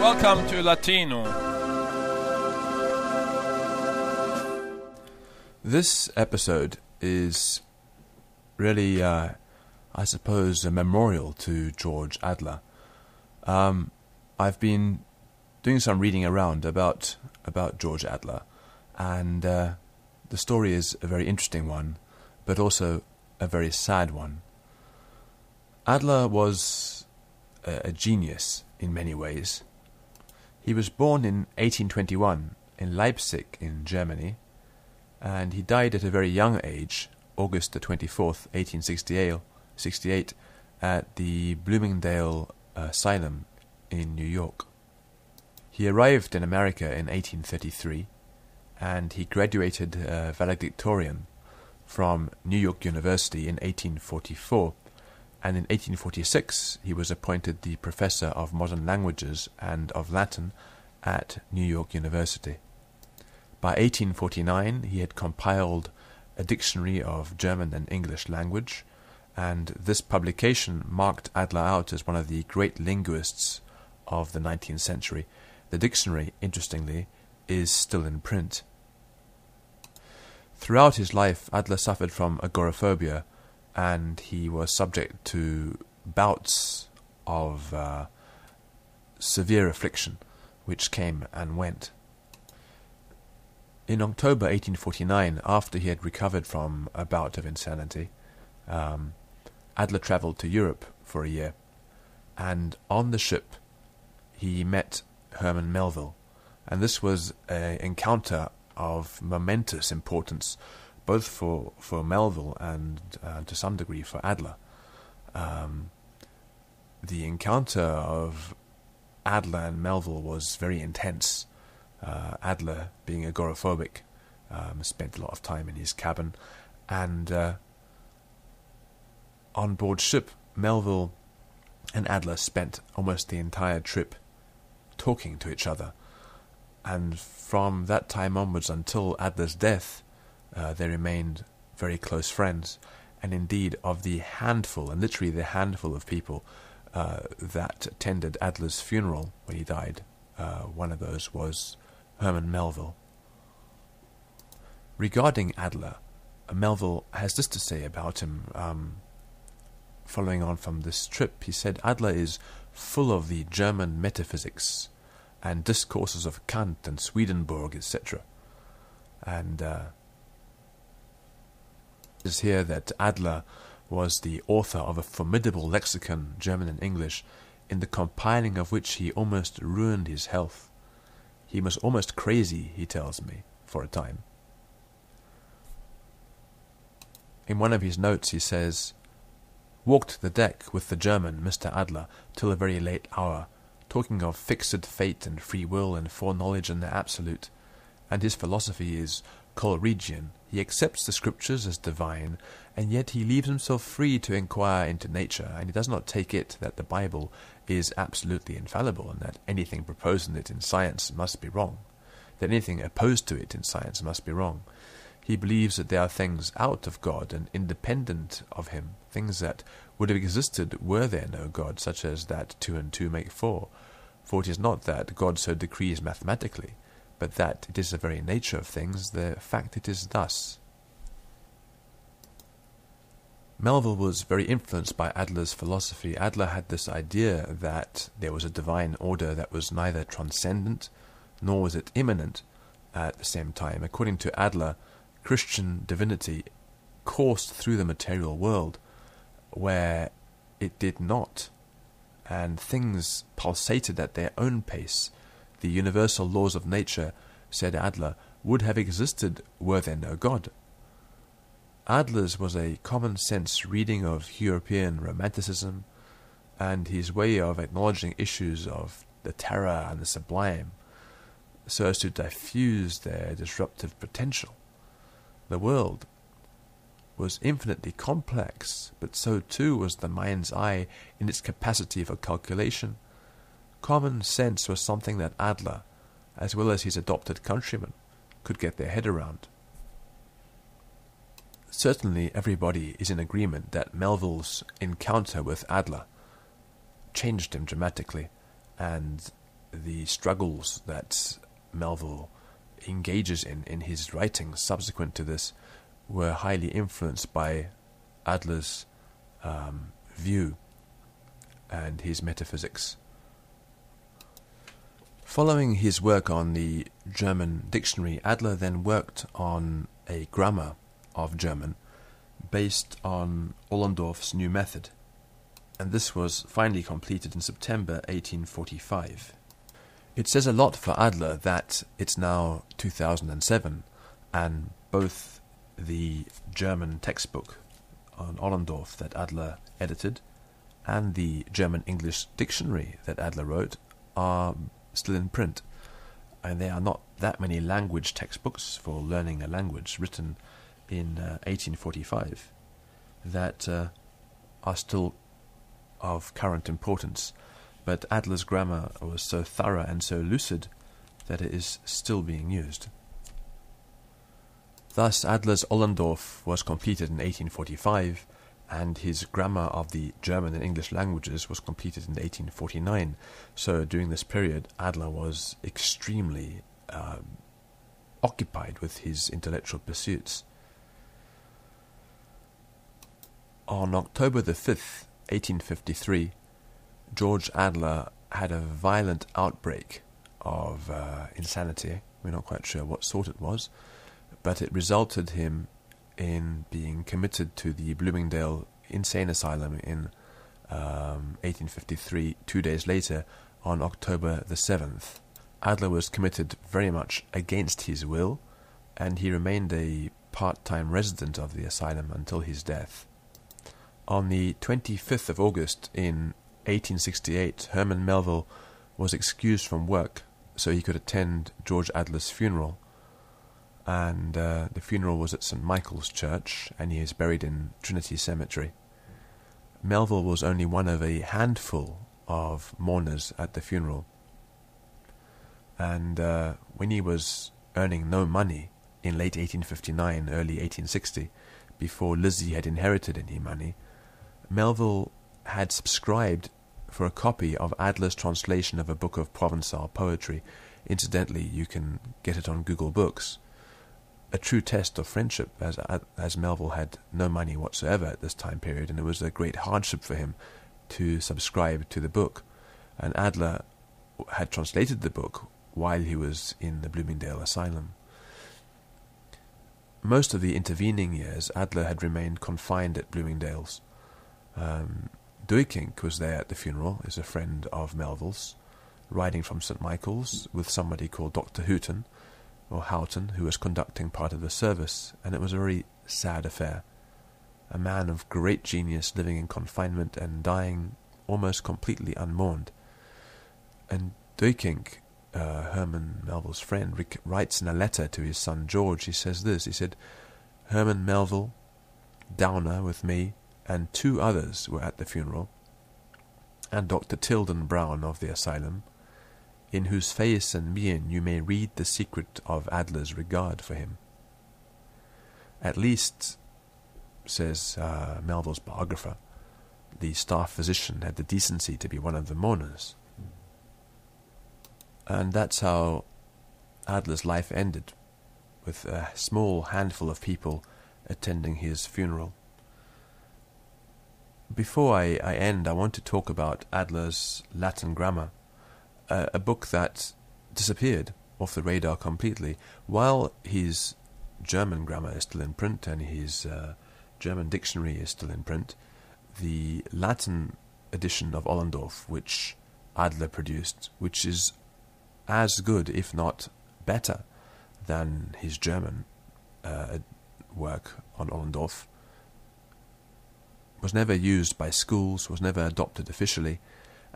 Welcome to Latino. This episode is really, I suppose, a memorial to George Adler. I've been doing some reading around about George Adler, and the story is a very interesting one, but also a very sad one. Adler was a genius in many ways. He was born in 1821 in Leipzig in Germany, and he died at a very young age, August the 24th, 1868, at the Bloomingdale Asylum in New York. He arrived in America in 1833, and he graduated valedictorian from New York University in 1844, and in 1846 he was appointed the Professor of Modern Languages and of Latin at New York University. By 1849 he had compiled a dictionary of German and English language, and this publication marked Adler out as one of the great linguists of the 19th century. The dictionary, interestingly, is still in print. Throughout his life, Adler suffered from agoraphobia, and he was subject to bouts of severe affliction, which came and went. In October 1849, after he had recovered from a bout of insanity, Adler travelled to Europe for a year, and on the ship he met Herman Melville, and this was an encounter of momentous importance, both for Melville and to some degree for Adler. The encounter of Adler and Melville was very intense. Adler, being agoraphobic, spent a lot of time in his cabin, and on board ship, Melville and Adler spent almost the entire trip talking to each other, and from that time onwards until Adler's death, they remained very close friends. And indeed, of the handful, and literally the handful of people that attended Adler's funeral when he died, one of those was Herman Melville. Regarding Adler, Melville has this to say about him. Following on from this trip, he said, "Adler is full of the German metaphysics and discourses of Kant and Swedenborg, etc." And it is here that Adler was the author of a formidable lexicon, German and English, in the compiling of which he almost ruined his health. He was almost crazy, he tells me, for a time. In one of his notes he says, "Walked the deck with the German, Mr. Adler, till a very late hour, talking of fixed fate and free will and foreknowledge and the absolute. And his philosophy is Coleridgean. He accepts the scriptures as divine, and yet he leaves himself free to inquire into nature, and he does not take it that the Bible is absolutely infallible, and that anything proposing it in science must be wrong, that anything opposed to it in science must be wrong. He believes that there are things out of God and independent of him, things that would have existed were there no God, such as that 2 and 2 make 4. For it is not that God so decrees mathematically, but that it is the very nature of things, the fact it is thus." Melville was very influenced by Adler's philosophy. Adler had this idea that there was a divine order that was neither transcendent nor was it immanent at the same time. According to Adler, Christian divinity coursed through the material world where it did not, and things pulsated at their own pace. The universal laws of nature, said Adler, would have existed were there no God. Adler's was a common-sense reading of European Romanticism, and his way of acknowledging issues of the terror and the sublime so as to diffuse their disruptive potential. The world was infinitely complex, but so too was the mind's eye in its capacity for calculation. Common sense was something that Adler, as well as his adopted countrymen, could get their head around. Certainly everybody is in agreement that Melville's encounter with Adler changed him dramatically, and the struggles that Melville engages in his writings subsequent to this were highly influenced by Adler's view and his metaphysics. Following his work on the German dictionary, Adler then worked on a grammar of German based on Ollendorf's new method, and this was finally completed in September 1845. It says a lot for Adler that it's now 2007 and both the German textbook on Ollendorf that Adler edited and the German English dictionary that Adler wrote are still in print, and there are not that many language textbooks for learning a language written in 1845 that are still of current importance, but Adler's grammar was so thorough and so lucid that it is still being used. Thus Adler's Ollendorf was completed in 1845, and his grammar of the German and English languages was completed in 1849. So during this period, Adler was extremely occupied with his intellectual pursuits. On October the 5th, 1853, George Adler had a violent outbreak of insanity. We're not quite sure what sort it was, but it resulted him in being committed to the Bloomingdale Insane Asylum in 1853, 2 days later, on October the 7th. Adler was committed very much against his will, and he remained a part-time resident of the asylum until his death. On the 25th of August in 1868, Herman Melville was excused from work so he could attend George Adler's funeral. And the funeral was at St. Michael's Church, and he is buried in Trinity Cemetery. Melville was only one of a handful of mourners at the funeral. And when he was earning no money in late 1859, early 1860, before Lizzie had inherited any money, Melville had subscribed for a copy of Adler's translation of a book of Provençal poetry. Incidentally, you can get it on Google Books. A true test of friendship, as Melville had no money whatsoever at this time period, and it was a great hardship for him to subscribe to the book. And Adler had translated the book while he was in the Bloomingdale Asylum. Most of the intervening years, Adler had remained confined at Bloomingdale's. Duyckinck was there at the funeral, is a friend of Melville's, riding from St. Michael's with somebody called Dr. Houghton, or Houghton, who was conducting part of the service, and it was a very sad affair. A man of great genius living in confinement and dying almost completely unmourned. And Duyckinck, Herman Melville's friend, writes in a letter to his son George, he says this, he said, "Herman Melville, Downer with me, and two others were at the funeral, and Dr. Tilden Brown of the asylum, in whose face and mien you may read the secret of Adler's regard for him." At least, says Melville's biographer, the staff physician had the decency to be one of the mourners. And that's how Adler's life ended, with a small handful of people attending his funeral. Before I end, I want to talk about Adler's Latin grammar, a book that disappeared off the radar completely. While his German grammar is still in print and his German dictionary is still in print, the Latin edition of Ollendorf, which Adler produced, which is as good, if not better, than his German work on Ollendorf, was never used by schools, was never adopted officially,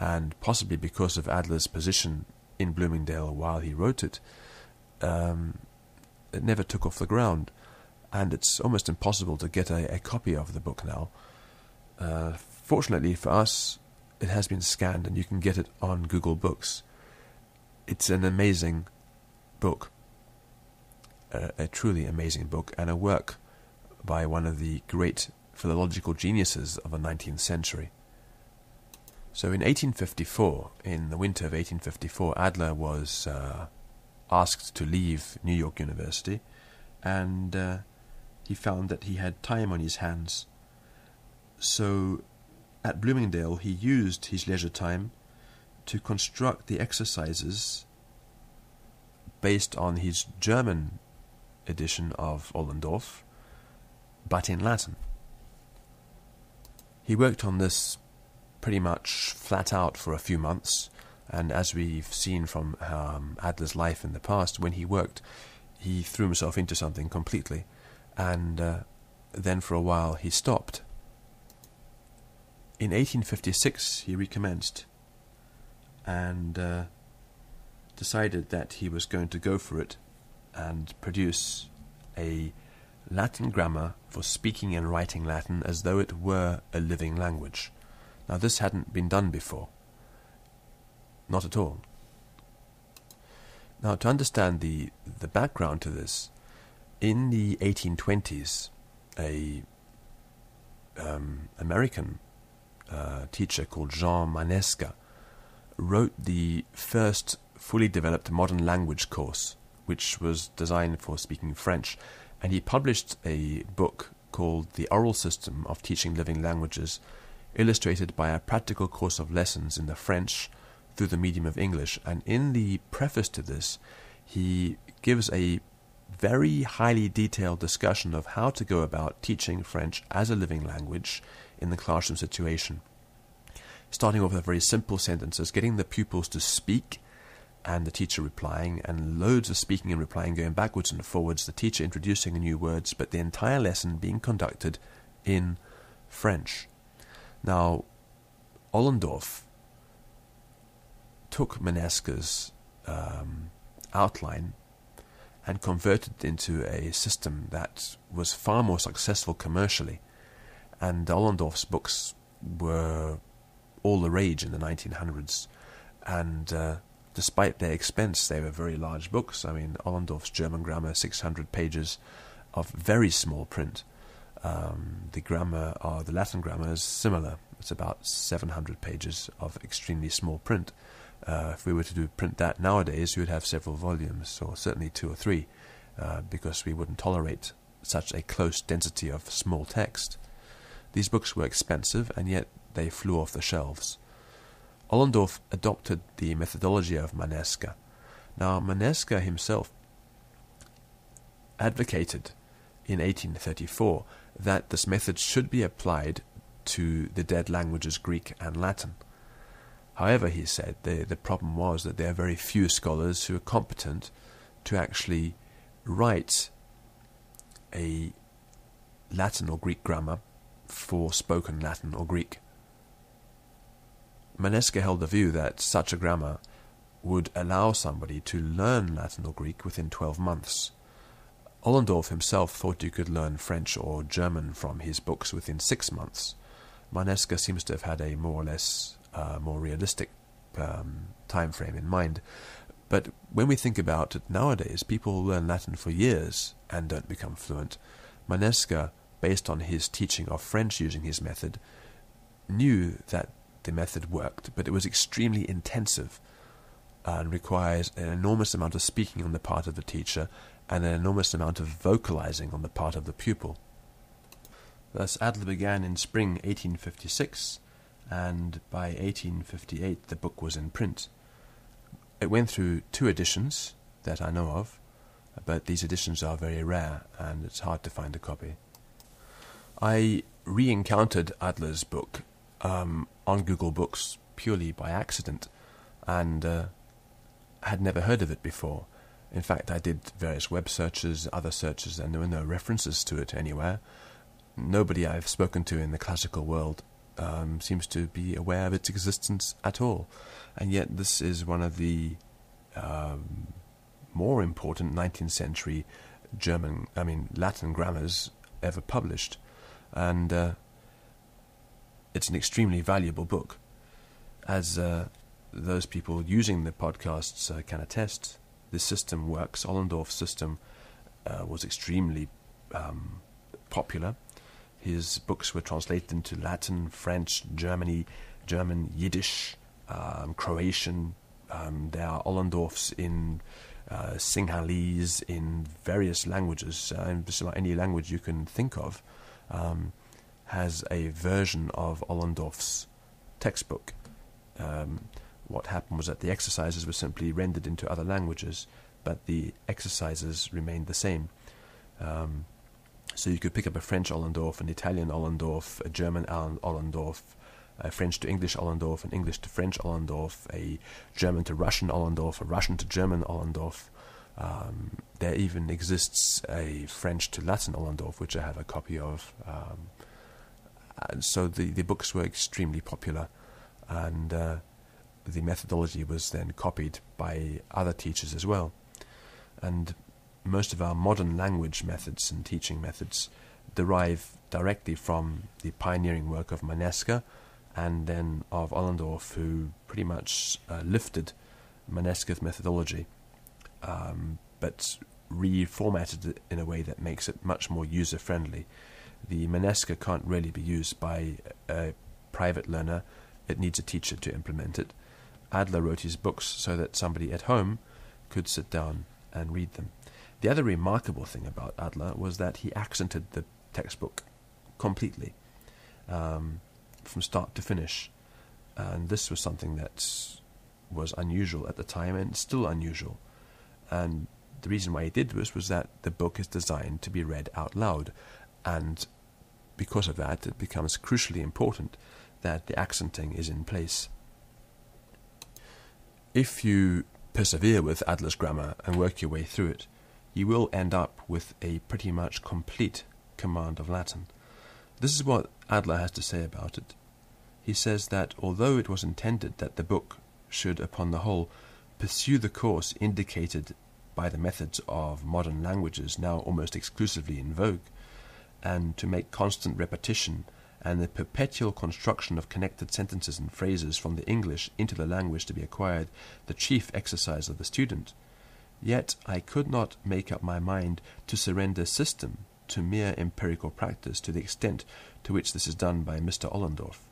and possibly because of Adler's position in Bloomingdale while he wrote it, it never took off the ground, and it's almost impossible to get a copy of the book now. Fortunately for us, it has been scanned and you can get it on Google Books. It's an amazing book, a truly amazing book, and a work by one of the great philological geniuses of the 19th century. So in 1854, in the winter of 1854, Adler was asked to leave New York University, and he found that he had time on his hands. So at Bloomingdale he used his leisure time to construct the exercises based on his German edition of Ollendorf, but in Latin. He worked on this pretty much flat out for a few months, and as we've seen from Adler's life in the past, when he worked he threw himself into something completely, and then for a while he stopped. In 1856 he recommenced and decided that he was going to go for it and produce a Latin grammar for speaking and writing Latin as though it were a living language. Now this hadn't been done before. Not at all. Now, to understand the background to this, in the 1820s, a American teacher called Jean Manesca wrote the first fully developed modern language course, which was designed for speaking French, and he published a book called The Oral System of Teaching Living Languages, illustrated by a practical course of lessons in the French through the medium of English. And in the preface to this, he gives a very highly detailed discussion of how to go about teaching French as a living language in the classroom situation, starting off with very simple sentences, getting the pupils to speak and the teacher replying, and loads of speaking and replying going backwards and forwards, the teacher introducing new words, but the entire lesson being conducted in French. Now, Ollendorf took Manesca's outline and converted it into a system that was far more successful commercially, and Ollendorf's books were all the rage in the 1900s, and despite their expense they were very large books. I mean, Ollendorf's German grammar, 600 pages of very small print. The Latin grammar is similar, it's about 700 pages of extremely small print. If we were to print that nowadays, we would have several volumes, or certainly 2 or 3, because we wouldn't tolerate such a close density of small text. These books were expensive, and yet they flew off the shelves. Ollendorf adopted the methodology of Manesca. Now, Manesca himself advocated in 1834 that this method should be applied to the dead languages Greek and Latin. However, he said, the problem was that there are very few scholars who are competent to actually write a Latin or Greek grammar for spoken Latin or Greek. Manesca held the view that such a grammar would allow somebody to learn Latin or Greek within 12 months. Ollendorf himself thought you could learn French or German from his books within 6 months. Manesca seems to have had a more or less more realistic time frame in mind. But when we think about it nowadays, people learn Latin for years and don't become fluent. Manesca, based on his teaching of French using his method, knew that the method worked, but it was extremely intensive and requires an enormous amount of speaking on the part of the teacher and an enormous amount of vocalizing on the part of the pupil. Thus Adler began in spring 1856, and by 1858 the book was in print. It went through 2 editions that I know of, but these editions are very rare and it's hard to find a copy. I re-encountered Adler's book on Google Books purely by accident, and had never heard of it before. In fact, I did various web searches, other searches, and there were no references to it anywhere. Nobody I've spoken to in the classical world seems to be aware of its existence at all, and yet this is one of the more important 19th century Latin grammars ever published, and it's an extremely valuable book, as those people using the podcasts can attest. This system works. Ollendorf's system was extremely popular. His books were translated into Latin, French, Germany, German, Yiddish, Croatian. There are Ollendorfs in Sinhalese, in various languages, just about any language you can think of has a version of Ollendorf's textbook. What happened was that the exercises were simply rendered into other languages, but the exercises remained the same. So you could pick up a French Ollendorf, an Italian Ollendorf, a German Ollendorf, a French to English Ollendorf, an English to French Ollendorf, a German to Russian Ollendorf, a Russian to German Ollendorf. There even exists a French to Latin Ollendorf, which I have a copy of. And so the books were extremely popular, and the methodology was then copied by other teachers as well. And most of our modern language methods and teaching methods derive directly from the pioneering work of Manesca and then of Ollendorf, who pretty much lifted Manesca's methodology, but reformatted it in a way that makes it much more user-friendly. The Manesca can't really be used by a private learner. It needs a teacher to implement it. Adler wrote his books so that somebody at home could sit down and read them. The other remarkable thing about Adler was that he accented the textbook completely, from start to finish, and this was something that was unusual at the time and still unusual. And the reason why he did this was that the book is designed to be read out loud, and because of that it becomes crucially important that the accenting is in place. If you persevere with Adler's grammar and work your way through it, you will end up with a pretty much complete command of Latin. This is what Adler has to say about it. He says that although it was intended that the book should, upon the whole, pursue the course indicated by the methods of modern languages now almost exclusively in vogue, and to make constant repetition and the perpetual construction of connected sentences and phrases from the English into the language to be acquired the chief exercise of the student, yet I could not make up my mind to surrender system to mere empirical practice to the extent to which this is done by Mr. Ollendorf.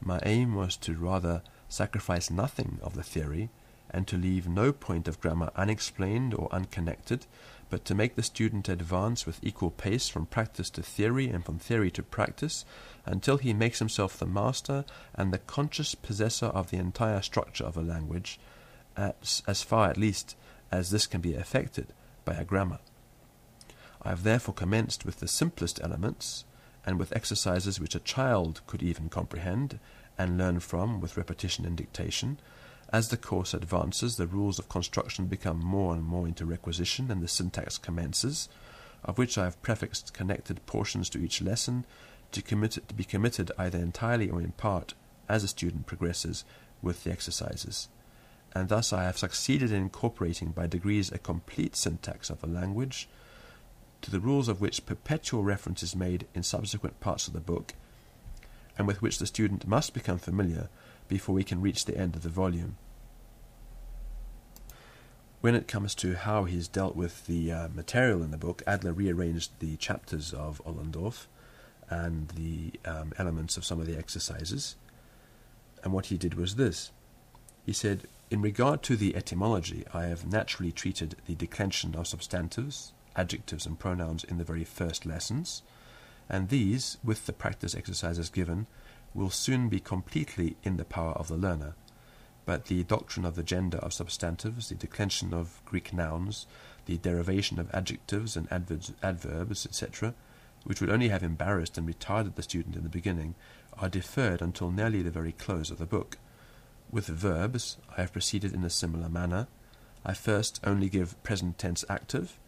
My aim was to rather sacrifice nothing of the theory, and to leave no point of grammar unexplained or unconnected, but to make the student advance with equal pace from practice to theory and from theory to practice, until he makes himself the master and the conscious possessor of the entire structure of a language, as far at least as this can be effected by a grammar. I have therefore commenced with the simplest elements, and with exercises which a child could even comprehend and learn from with repetition and dictation. As the course advances, the rules of construction become more and more into requisition, and the syntax commences, of which I have prefixed connected portions to each lesson, to be committed either entirely or in part, as the student progresses with the exercises. And thus I have succeeded in incorporating by degrees a complete syntax of a language, to the rules of which perpetual reference is made in subsequent parts of the book, and with which the student must become familiar before we can reach the end of the volume. When it comes to how he's dealt with the material in the book, Adler rearranged the chapters of Ollendorf and the elements of some of the exercises. And what he did was this. He said, in regard to the etymology, I have naturally treated the declension of substantives, adjectives and pronouns in the very first lessons, and these, with the practice exercises given, will soon be completely in the power of the learner. But the doctrine of the gender of substantives, the declension of Greek nouns, the derivation of adjectives and adverbs, etc., which would only have embarrassed and retarded the student in the beginning, are deferred until nearly the very close of the book. With verbs, I have proceeded in a similar manner. I first only give present tense active,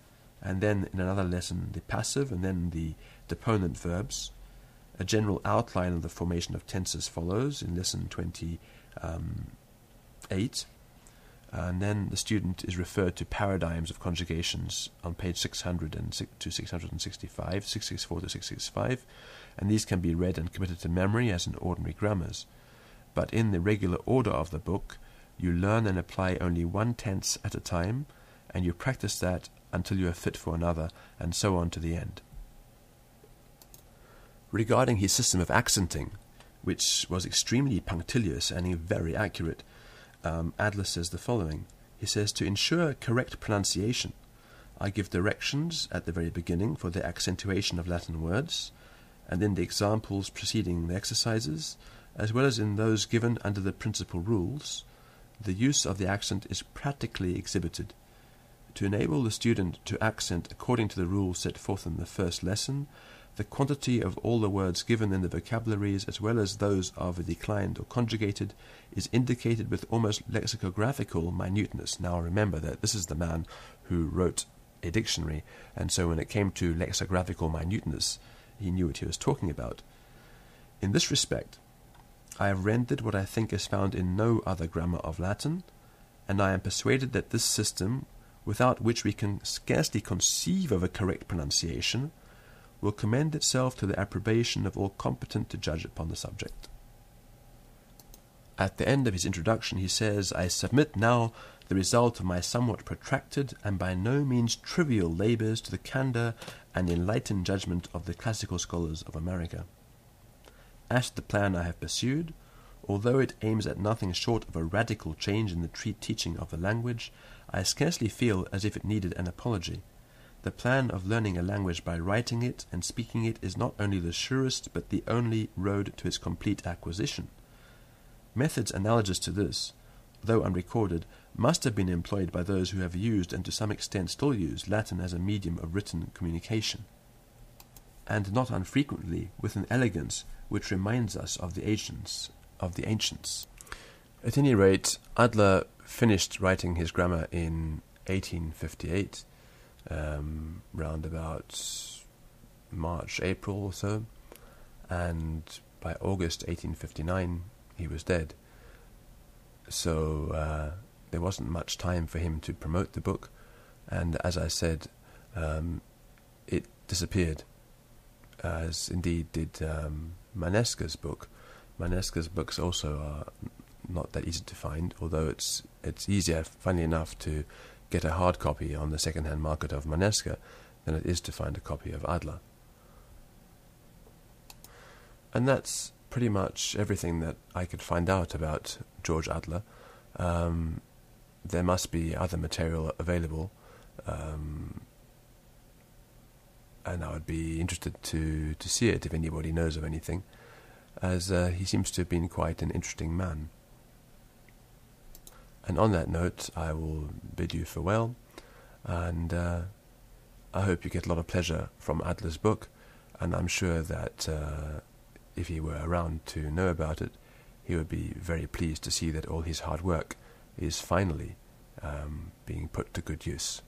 and then in another lesson the passive, and then the deponent verbs. A general outline of the formation of tenses follows in lesson 28, and then the student is referred to paradigms of conjugations on page 600 to 665, 664 to 665, and these can be read and committed to memory as in ordinary grammars. But in the regular order of the book, you learn and apply only one tense at a time, and you practice that until you are fit for another, and so on to the end. Regarding his system of accenting, which was extremely punctilious and very accurate, Adler says the following. He says, "To ensure correct pronunciation, I give directions at the very beginning for the accentuation of Latin words, and in the examples preceding the exercises, as well as in those given under the principal rules, the use of the accent is practically exhibited. To enable the student to accent according to the rules set forth in the first lesson, the quantity of all the words given in the vocabularies, as well as those of declined or conjugated, is indicated with almost lexicographical minuteness." Now remember that this is the man who wrote a dictionary, and so when it came to lexicographical minuteness, he knew what he was talking about. "In this respect, I have rendered what I think is found in no other grammar of Latin, and I am persuaded that this system, without which we can scarcely conceive of a correct pronunciation, will commend itself to the approbation of all competent to judge upon the subject." At the end of his introduction he says, "I submit now the result of my somewhat protracted and by no means trivial labours to the candour and enlightened judgment of the classical scholars of America. As to the plan I have pursued, although it aims at nothing short of a radical change in the teaching of the language, I scarcely feel as if it needed an apology. The plan of learning a language by writing it and speaking it is not only the surest but the only road to its complete acquisition. Methods analogous to this, though unrecorded, must have been employed by those who have used, and to some extent still use, Latin as a medium of written communication, and not unfrequently with an elegance which reminds us of the ancients. At any rate, Adler finished writing his grammar in 1858, round about March, April or so, and by August 1859 he was dead. So there wasn't much time for him to promote the book, and as I said, it disappeared, as indeed did Manesca's book. Manesca's books also are not that easy to find, although it's easier, funnily enough, to get a hard copy on the second-hand market of Manesca than it is to find a copy of Adler. And that's pretty much everything that I could find out about George Adler. There must be other material available, and I would be interested to see it if anybody knows of anything, as he seems to have been quite an interesting man. And on that note, I will bid you farewell, and I hope you get a lot of pleasure from Adler's book, and I'm sure that if he were around to know about it, he would be very pleased to see that all his hard work is finally being put to good use.